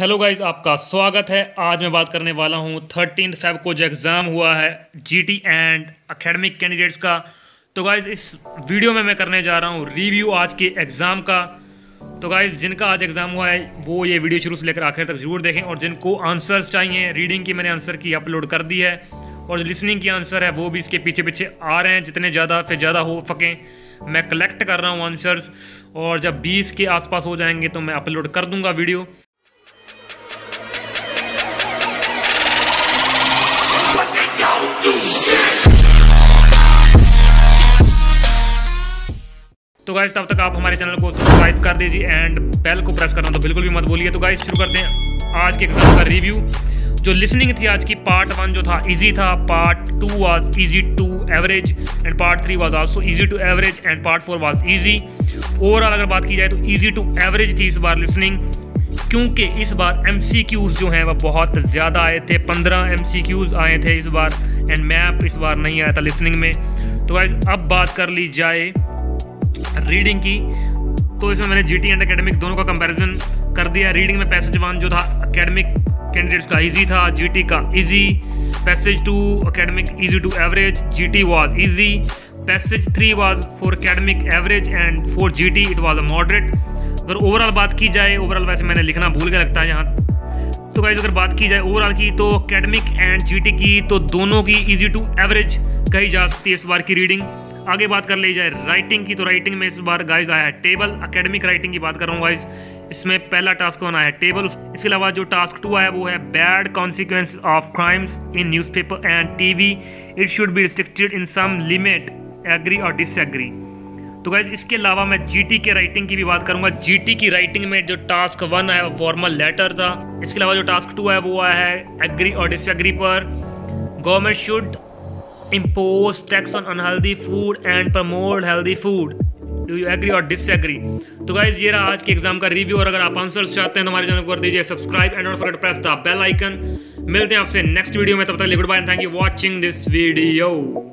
Hello guys, आपका स्वागत है। आज मैं बात करने वाला हूँ 13 फ़रवरी को जो एग्ज़ाम हुआ है जीटी एंड अकेडमिक कैंडिडेट्स का। तो गाइज इस वीडियो में मैं करने जा रहा हूँ रिव्यू आज के एग्ज़ाम का। तो गाइज जिनका आज एग्ज़ाम हुआ है वो ये वीडियो शुरू से लेकर आखिर तक ज़रूर देखें, और जिनको आंसर्स चाहिए, रीडिंग की मैंने आंसर की अपलोड कर दी है और लिसनिंग की आंसर है वो भी इसके पीछे पीछे आ रहे हैं। जितने ज़्यादा से ज़्यादा हो सकें मैं कलेक्ट कर रहा हूँ आंसर्स, और जब 20 के आसपास हो जाएंगे तो मैं अपलोड कर दूँगा वीडियो। तो गाइस तब तक आप हमारे चैनल को सब्सक्राइब कर दीजिए एंड बेल को प्रेस करना तो बिल्कुल भी मत भूलिए। तो गाइस शुरू करते हैं आज के एग्जाम का रिव्यू। जो लिसनिंग थी आज की, पार्ट 1 जो था इजी था, part 2 was easy to average and part 3 was also easy to average and part 4 was easy. Overall अगर बात की जाए तो इजी टू एवरेज थी इस बार लिसनिंग, क्योंकि इस बार MCQs जो हैं वह बहुत ज़्यादा आए थे। 15 MCQs आए थे इस बार एंड मैप इस बार नहीं आया था लिसनिंग में। तो गाइस अब बात कर ली जाए रीडिंग की, तो इसमें मैंने जीटी एंड अकेडमिक दोनों का कंपैरिजन कर दिया। रीडिंग में पैसेज 1 जो था अकेडमिक कैंडिडेट्स का इजी था, जीटी का easy. Passage 2 academic easy to average, GT was easy. Passage 3 was for academic average and for GT it was a moderate. अगर ओवरऑल बात की जाए, ओवरऑल वैसे मैंने लिखना भूल गया लगता है यहाँ। तो गाइस अगर बात की जाए ओवरऑल की तो अकेडमिक एंड जीटी की, तो दोनों की इजी टू एवरेज कही जा सकती है इस बार की रीडिंग। आगे बात कर ली जाए राइटिंग की, तो राइटिंग में इस बार गाइज आया है टेबल। अकेडमिक राइटिंग की बात कर रहा हूँ गाइज, इसमें पहला टास्क 1 आया है टेबल। इसके अलावा जो टास्क 2 आया वो है bad consequence of crimes in newspaper and TV, it should be restricted in some limit, agree और डिसएग्री। तो गाइज इसके अलावा मैं जीटी के राइटिंग की भी बात करूँगा। जीटी की राइटिंग में जो टास्क 1 आया वो फॉर्मल लेटर था। इसके अलावा जो टास्क 2 आया वो आया है एग्री और डिसएग्री पर। Government should impose tax on unhealthy food and promote healthy food, do you agree or disagree? तो गाइज ये रहा आज के एग्जाम का रिव्यू, और अगर आप आंसर्स चाहते हैं तो हमारे चैनल को कर दीजिए subscribe and don't forget to press the bell icon. मिलते हैं आपसे नेक्स्ट वीडियो में, तब तक good bye and thank you watching this video.